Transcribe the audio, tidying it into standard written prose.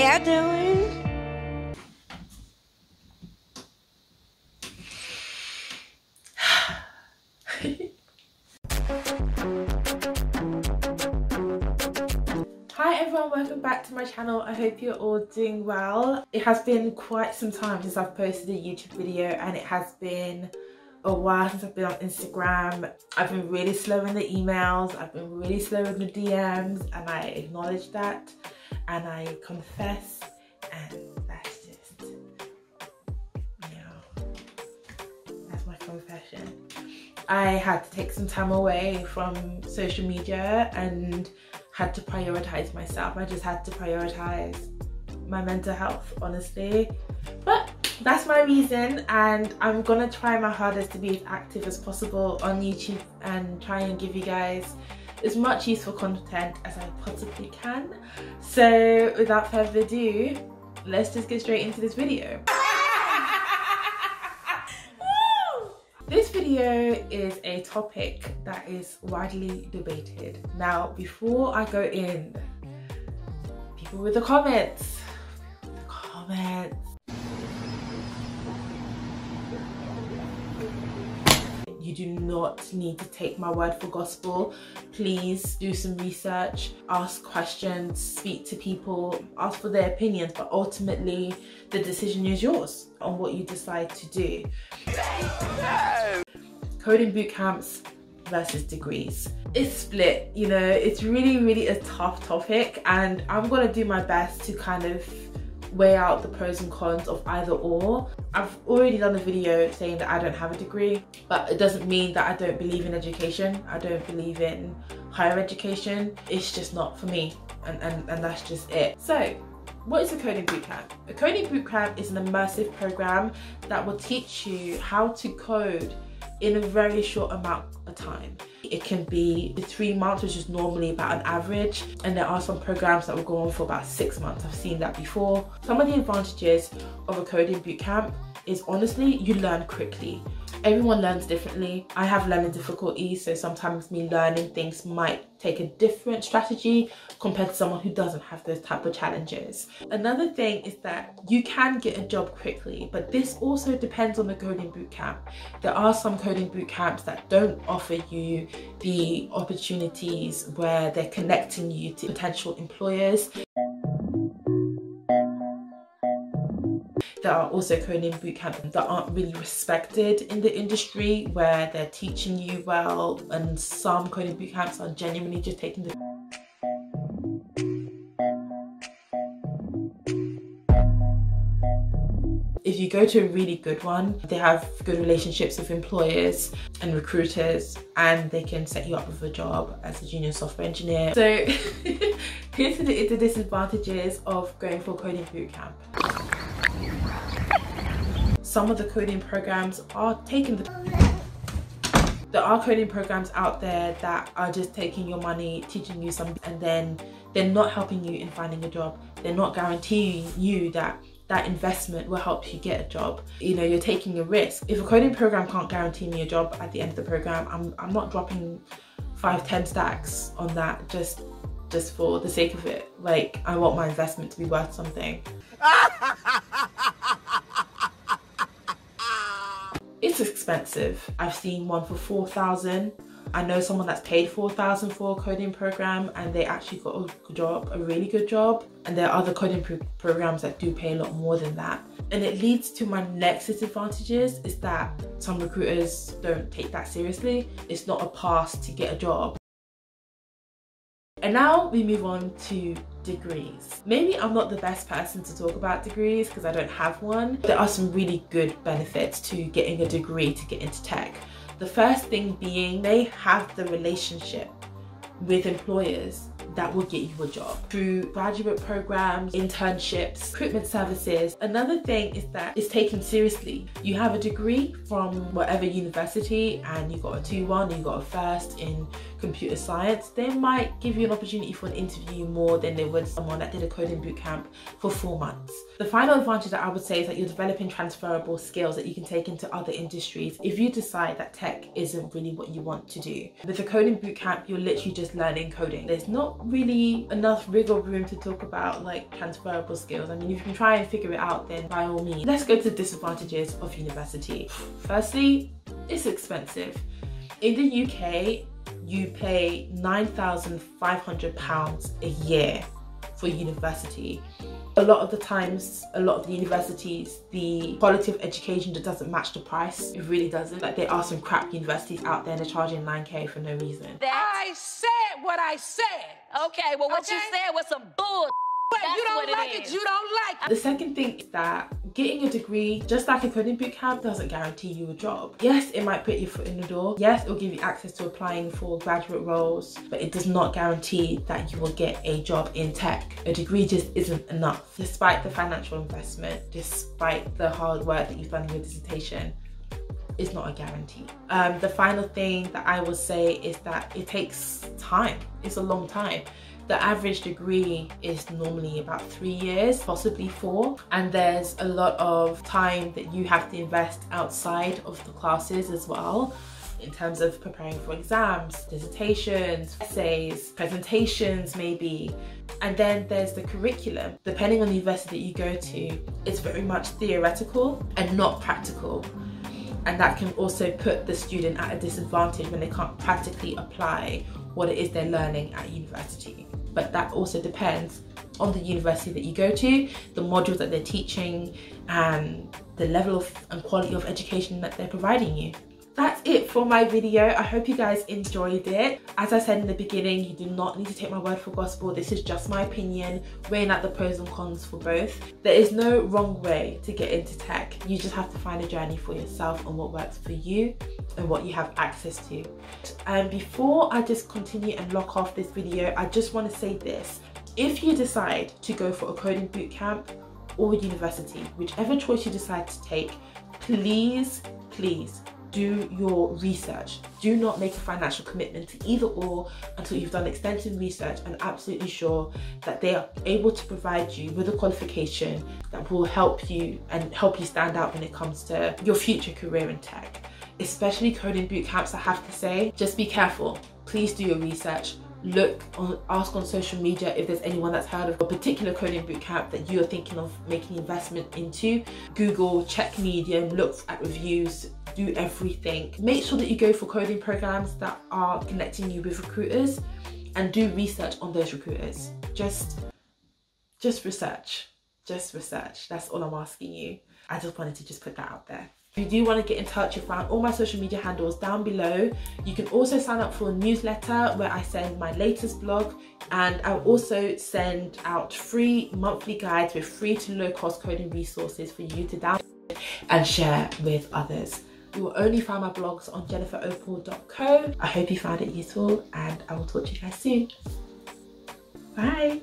y'all doing? Hi everyone, welcome back to my channel. I hope you're all doing well. It has been quite some time since I've posted a YouTube video, and it has been a while since I've been on Instagram. I've been really slow in the emails, I've been really slow in the DMs, and I acknowledge that and I confess, and that's just, that's my confession. I had to take some time away from social media and had to prioritize myself. I just had to prioritize my mental health, honestly. But that's my reason, and I'm gonna try my hardest to be as active as possible on YouTube and try and give you guys as much useful content as I possibly can. So without further ado, let's just get straight into this video. This video is a topic that is widely debated. Now, before I go in, people with the comments, you do not need to take my word for gospel. Please do some research, ask questions, speak to people, ask for their opinions, but ultimately the decision is yours on what you decide to do. Coding bootcamps versus degrees. It's split, you know, it's really, really a tough topic, and I'm gonna do my best to kind of weigh out the pros and cons of either or. I've already done a video saying that I don't have a degree, but it doesn't mean that I don't believe in education. I don't believe in higher education. It's just not for me, and that's just it. So, what is a coding bootcamp? A coding bootcamp is an immersive program that will teach you how to code in a very short amount of time. It can be 3 months, which is normally about an average, and there are some programs that will go on for about 6 months. I've seen that before. Some of the advantages of a coding bootcamp is, honestly, you learn quickly. Everyone learns differently. I have learning difficulties, so sometimes me learning things might take a different strategy compared to someone who doesn't have those type of challenges. Another thing is that you can get a job quickly, but this also depends on the coding bootcamp. There are some coding bootcamps that don't offer you the opportunities where they're connecting you to potential employers. There are also coding bootcamps that aren't really respected in the industry, where they're teaching you well, and some coding bootcamps are genuinely just taking the If you go to a really good one, they have good relationships with employers and recruiters, and they can set you up with a job as a junior software engineer. So here's the disadvantages of going for coding bootcamp. Some of the coding programs are taking There are coding programs out there that are just taking your money, teaching you something, and then they're not helping you in finding a job. They're not guaranteeing you that that investment will help you get a job. You know, you're taking a risk. If a coding program can't guarantee me a job at the end of the program, I'm not dropping 5-10 stacks on that just for the sake of it. Like, I want my investment to be worth something. It's expensive. I've seen one for 4,000. I know someone that's paid 4,000 for a coding program, and they actually got a job, a really good job. And there are other coding programs that do pay a lot more than that. And it leads to my next disadvantages, is that some recruiters don't take that seriously. It's not a pass to get a job. And now we move on to degrees. Maybe I'm not the best person to talk about degrees because I don't have one. There are some really good benefits to getting a degree to get into tech. The first thing being, they have the relationship with employers that will get you a job through graduate programs, internships, recruitment services. Another thing is that it's taken seriously. You have a degree from whatever university, and you got a 2:1, you got a first in computer science, they might give you an opportunity for an interview more than they would someone that did a coding bootcamp for 4 months. The final advantage that I would say is that you're developing transferable skills that you can take into other industries if you decide that tech isn't really what you want to do. With a coding bootcamp, you're literally just learning coding. There's not really enough wiggle room to talk about like transferable skills. I mean, if you can try and figure it out, then by all means. Let's go to the disadvantages of university. Firstly, it's expensive. In the UK, you pay £9,500 a year for university. A lot of the times, a lot of the universities, the quality of education just doesn't match the price. It really doesn't. Like, there are some crap universities out there and they're charging 9K for no reason. I said what I said. Okay, well what you said was some bull. But you don't like it, you don't like it. The second thing is that getting a degree, just like a coding bootcamp, doesn't guarantee you a job. Yes, it might put your foot in the door. Yes, it'll give you access to applying for graduate roles, but it does not guarantee that you will get a job in tech. A degree just isn't enough. Despite the financial investment, despite the hard work that you've done in your dissertation, it's not a guarantee. The final thing that I would say is that it takes time. It's a long time. The average degree is normally about 3 years, possibly 4, and there's a lot of time that you have to invest outside of the classes as well, in terms of preparing for exams, dissertations, essays, presentations maybe. And then there's the curriculum. Depending on the university that you go to, it's very much theoretical and not practical. And that can also put the student at a disadvantage when they can't practically apply what it is they're learning at university. But that also depends on the university that you go to, the modules that they're teaching, and the level of and quality of education that they're providing you. That's it for my video. I hope you guys enjoyed it. As I said in the beginning, you do not need to take my word for gospel. This is just my opinion, weighing out the pros and cons for both. There is no wrong way to get into tech. You just have to find a journey for yourself on what works for you and what you have access to. And before I just continue and lock off this video, I just want to say this. If you decide to go for a coding bootcamp or university, whichever choice you decide to take, please, please, do your research. Do not make a financial commitment to either or until you've done extensive research and absolutely sure that they are able to provide you with a qualification that will help you and help you stand out when it comes to your future career in tech. Especially coding bootcamps, I have to say, just be careful. Please do your research. Look on, ask on social media if there's anyone that's heard of a particular coding bootcamp that you're thinking of making investment into. Google, check Medium, look at reviews, do everything. Make sure that you go for coding programs that are connecting you with recruiters and do research on those recruiters. Just research, just research. That's all I'm asking you. I just wanted to just put that out there. If you do want to get in touch, you'll find all my social media handles down below. You can also sign up for a newsletter where I send my latest blog, and I'll also send out free monthly guides with free to low cost coding resources for you to download and share with others. You will only find my blogs on jenniferopal.co. I hope you found it useful, and I will talk to you guys soon. Bye.